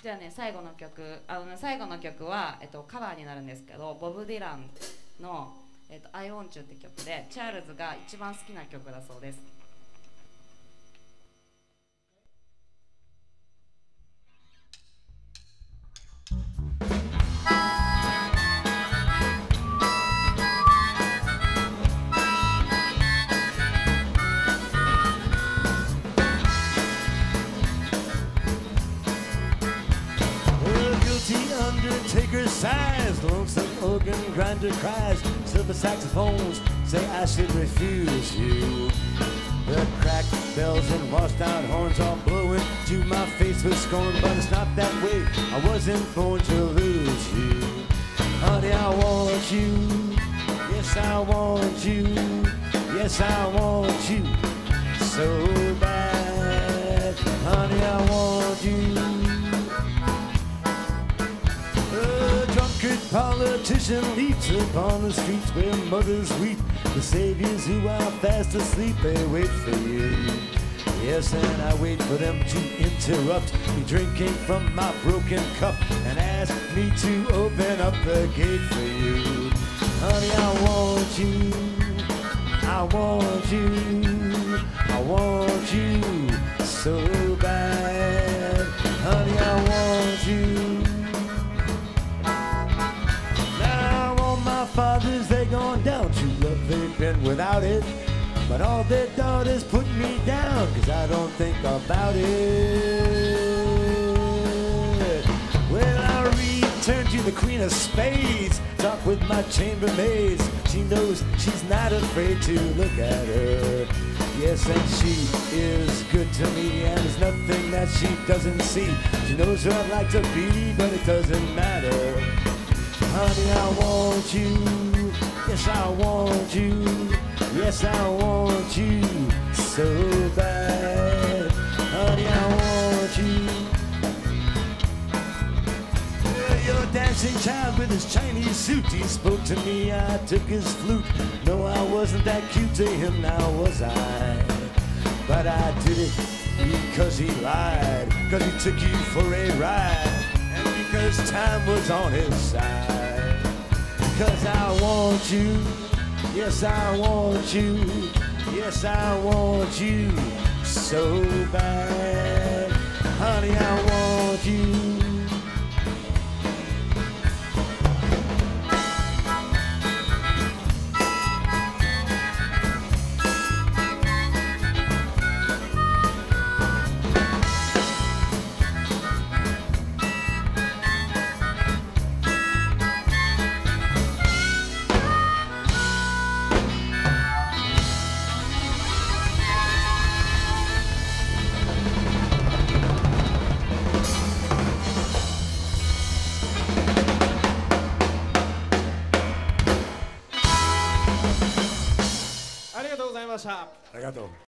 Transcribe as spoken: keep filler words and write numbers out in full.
じゃあね、最後の曲、あのね、最後の曲は、えっと、カバーになるんですけど、ボブ・ディランの「えっと、I Want You」って曲で、チャールズが一番好きな曲だそうです。Sighs, lonesome organ grinder cries, silver saxophones say I should refuse you. The cracked bells and washed out horns are blowing to my face with scorn, but it's not that way. I wasn't born to lose you. Honey, I want you. Yes, I want you. Yes, I want you so bad. Honey, I want you. Politician leaps upon the streets where mothers weep. The saviors who are fast asleep, they wait for you. Yes, and I wait for them to interrupt me drinking from my broken cup and ask me to open up the gate for you. Honey, I want you. I want you. I want you so bad. Honey, I want you. Fathers, they're gone down, true love, they've been without it. But all their daughters put me down, cause I don't think about it. Well, I return to the Queen of Spades, talk with my chambermaids. She knows she's not afraid to look at her. Yes, and she is good to me, and there's nothing that she doesn't see. She knows who I'd like to be, but it doesn't matter. Honey, I want you. Yes, I want you. Yes, I want you so bad. Honey, I want you. Well, your dancing child with his Chinese suit, he spoke to me, I took his flute. No, I wasn't that cute to him, now was I? But I did it because he lied, because he took you for a ride, and because time was on his side. Cause I want you, yes I want you, yes I want you so bad. Honey, I want you. Obrigado.